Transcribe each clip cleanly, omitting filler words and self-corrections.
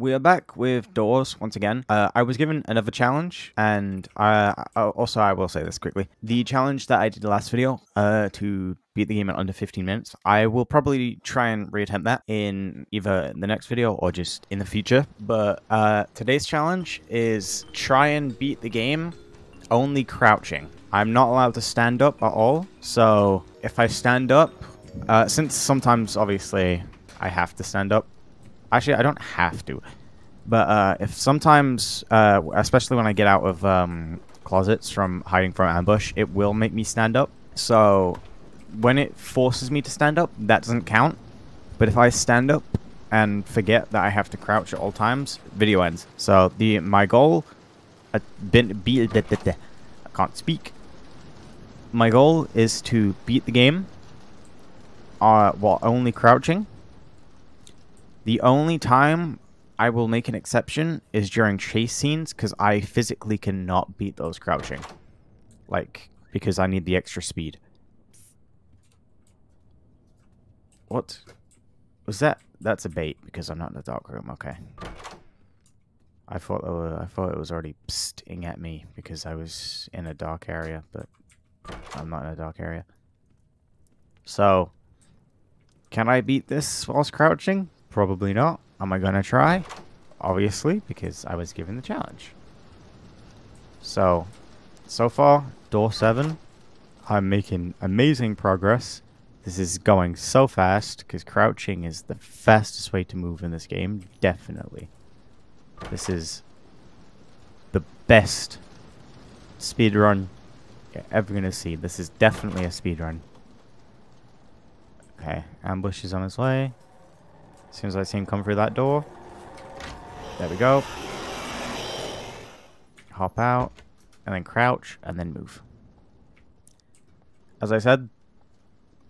We are back with Doors once again. I was given another challenge, and I will say this quickly. The challenge that I did last video to beat the game in under 15 minutes, I will probably try and reattempt that in either the next video or just in the future. But today's challenge is try and beat the game only crouching. I'm not allowed to stand up at all, so if I stand up, since sometimes obviously I have to stand up. Actually, I don't have to, but if sometimes, especially when I get out of closets from hiding from ambush, it will make me stand up. So when it forces me to stand up, that doesn't count. But if I stand up and forget that I have to crouch at all times, video ends. So my goal, I can't speak. My goal is to beat the game while only crouching. The only time I will make an exception is during chase scenes, because I physically cannot beat those crouching. Like, because I need the extra speed. What was that? That's a bait, because I'm not in the dark room. Okay. I thought it was already psting at me because I was in a dark area, but I'm not in a dark area. So, can I beat this whilst crouching? Probably not. Am I gonna try? Obviously, because I was given the challenge. So far, door 7. I'm making amazing progress. This is going so fast, because crouching is the fastest way to move in this game, definitely. This is the best speedrun you're ever gonna see. This is definitely a speedrun. Okay, ambush is on its way. As soon as I see him come through that door. There we go. Hop out. And then crouch. And then move. As I said,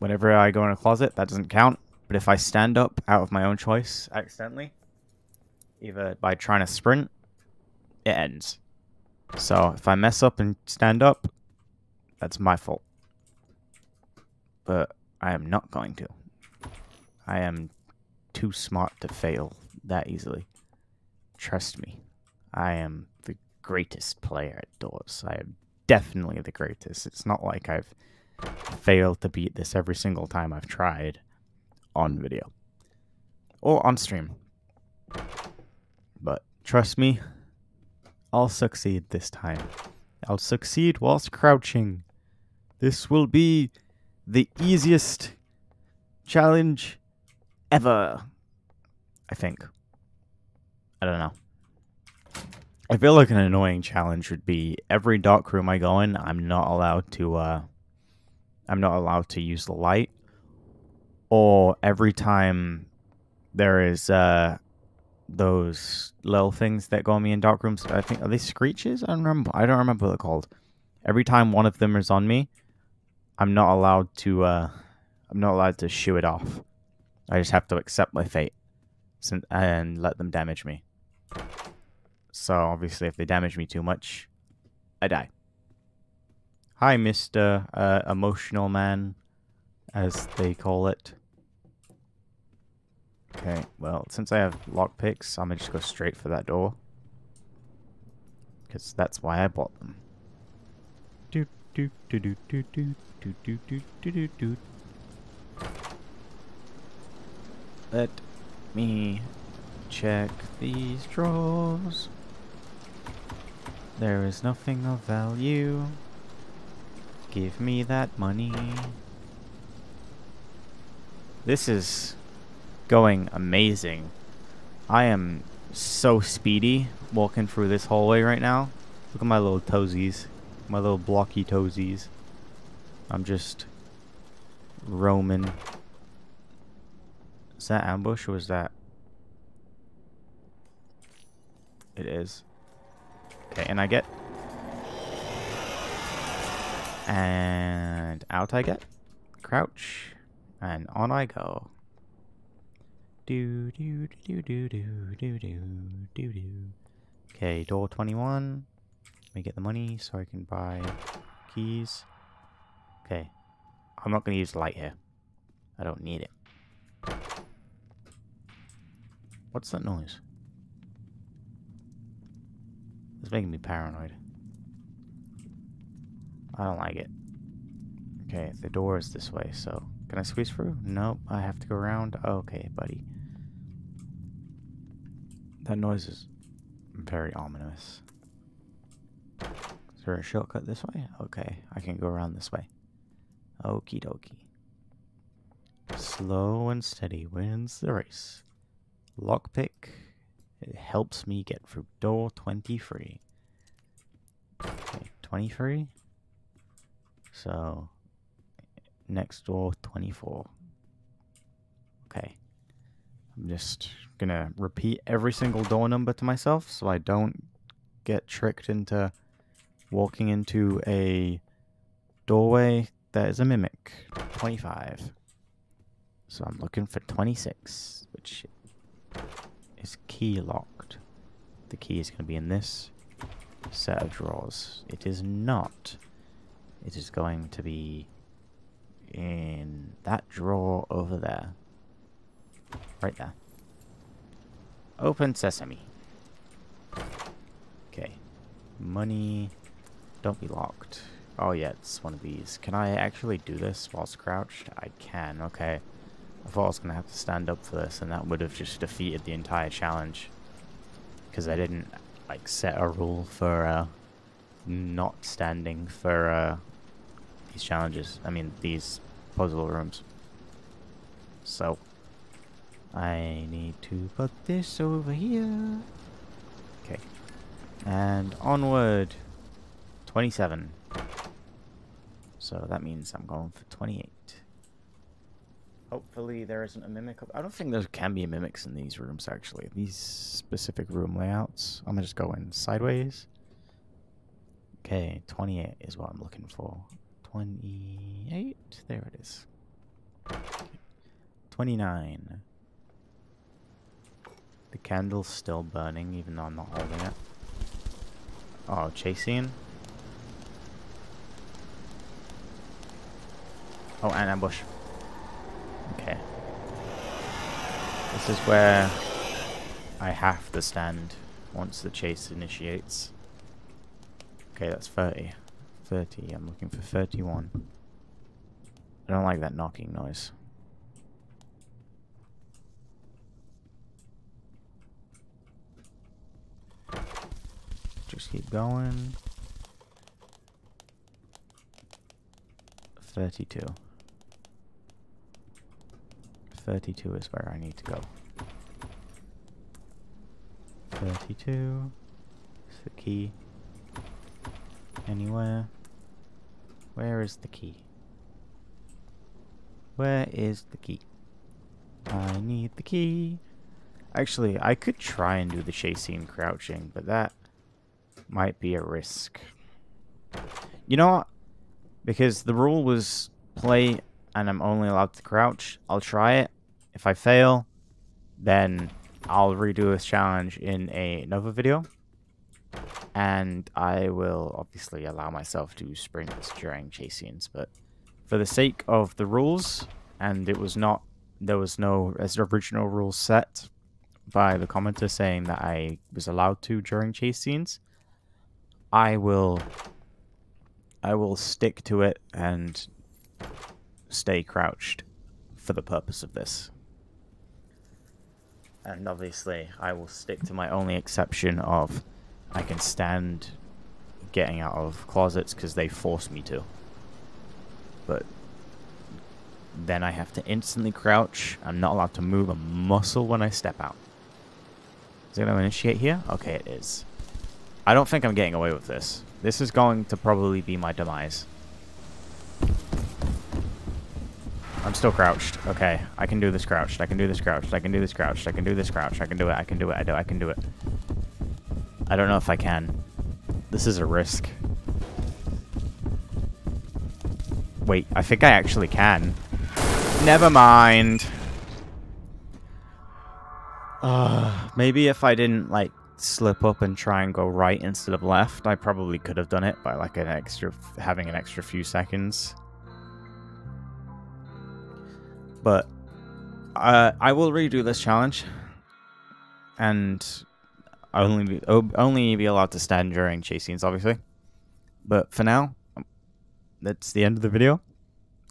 whenever I go in a closet, that doesn't count. But if I stand up out of my own choice accidentally, either by trying to sprint, it ends. So if I mess up and stand up, that's my fault. But I am not going to. I am too smart to fail that easily. Trust me, I am the greatest player at Doors. I am definitely the greatest. It's not like I've failed to beat this every single time I've tried on video or on stream. But trust me, I'll succeed this time. I'll succeed whilst crouching. This will be the easiest challenge ever, I think. I don't know. I feel like an annoying challenge would be every dark room I go in, I'm not allowed to use the light, or every time there is those little things that go on me in dark rooms. I think, are they screeches? I don't remember what they're called. Every time one of them is on me, I'm not allowed to shoo it off. I just have to accept my fate and let them damage me. So, obviously, if they damage me too much, I die. Hi, Mr. Emotional Man, as they call it. Okay, well, since I have lockpicks, I'm going to just go straight for that door. Because that's why I bought them. Let me check these drawers. There is nothing of value. Give me that money. This is going amazing. I am so speedy walking through this hallway right now. Look at my little toesies. My little blocky toesies. I'm just roaming. Is that ambush or is that? It is. Okay, and I get. And out I get. Crouch. And on I go. Okay, door 21. Let me get the money so I can buy keys. Okay. I'm not going to use light here. I don't need it. What's that noise? It's making me paranoid. I don't like it. Okay, the door is this way, so... Can I squeeze through? Nope, I have to go around. Okay, buddy. That noise is very ominous. Is there a shortcut this way? Okay, I can go around this way. Okie dokie. Slow and steady wins the race. Lockpick. It helps me get through door 23. Okay, 23. So, next door 24. Okay. I'm just gonna repeat every single door number to myself so I don't get tricked into walking into a doorway that is a mimic. 25. So I'm looking for 26, which is key locked. The key is going to be in this set of drawers. It is not. It is going to be in that drawer over there. Right there. Open sesame. Okay. Money. Don't be locked. Oh yeah, it's one of these. Can I actually do this whilst crouched? I can, okay. I thought I was going to have to stand up for this, and that would have just defeated the entire challenge. Because I didn't, like, set a rule for, not standing for, these challenges. I mean, these puzzle rooms. So, I need to put this over here. Okay. And onward. 27. So that means I'm going for 28. Hopefully there isn't a mimic. I don't think there can be mimics in these rooms, actually. These specific room layouts. I'm going to just go in sideways. Okay, 28 is what I'm looking for. 28. There it is. 29. The candle's still burning, even though I'm not holding it. Oh, chasing. Oh, and ambush. Okay. This is where I have to stand once the chase initiates. Okay, that's 30. 30, I'm looking for 31. I don't like that knocking noise. Just keep going. 32. 32 is where I need to go. 32 is the key. Anywhere. Where is the key? Where is the key? I need the key. Actually, I could try and do the chasing crouching, but that might be a risk. You know what? Because the rule was play and I'm only allowed to crouch. I'll try it. If I fail, then I'll redo this challenge in another video. And I will obviously allow myself to sprint during chase scenes. But for the sake of the rules, and it was not, there was no original rule set by the commenter saying that I was allowed to during chase scenes, I will stick to it and stay crouched for the purpose of this. And obviously, I will stick to my only exception of I can stand getting out of closets because they force me to. But then I have to instantly crouch. I'm not allowed to move a muscle when I step out. Is it going to initiate here? Okay, it is. I don't think I'm getting away with this. This is going to probably be my demise. I'm still crouched. Okay, I can do this crouched. I can do this crouched. I can do this crouched. I can do this crouched. I can do it. I can do it. I can do it. I don't know if I can. This is a risk. Wait, I think I actually can. Never mind. Maybe if I didn't, like, slip up and try and go right instead of left, I probably could have done it by, like, having an extra few seconds. But I will redo this challenge, and I'll only be allowed to stand during chase scenes, obviously. But for now, that's the end of the video.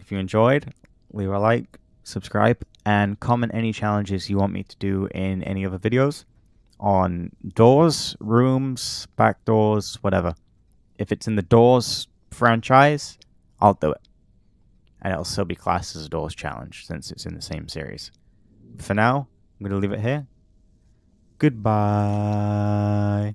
If you enjoyed, leave a like, subscribe, and comment any challenges you want me to do in any other videos on doors, rooms, back doors, whatever. If it's in the Doors franchise, I'll do it. And it'll still be classed as a Doors challenge since it's in the same series. For now, I'm going to leave it here. Goodbye.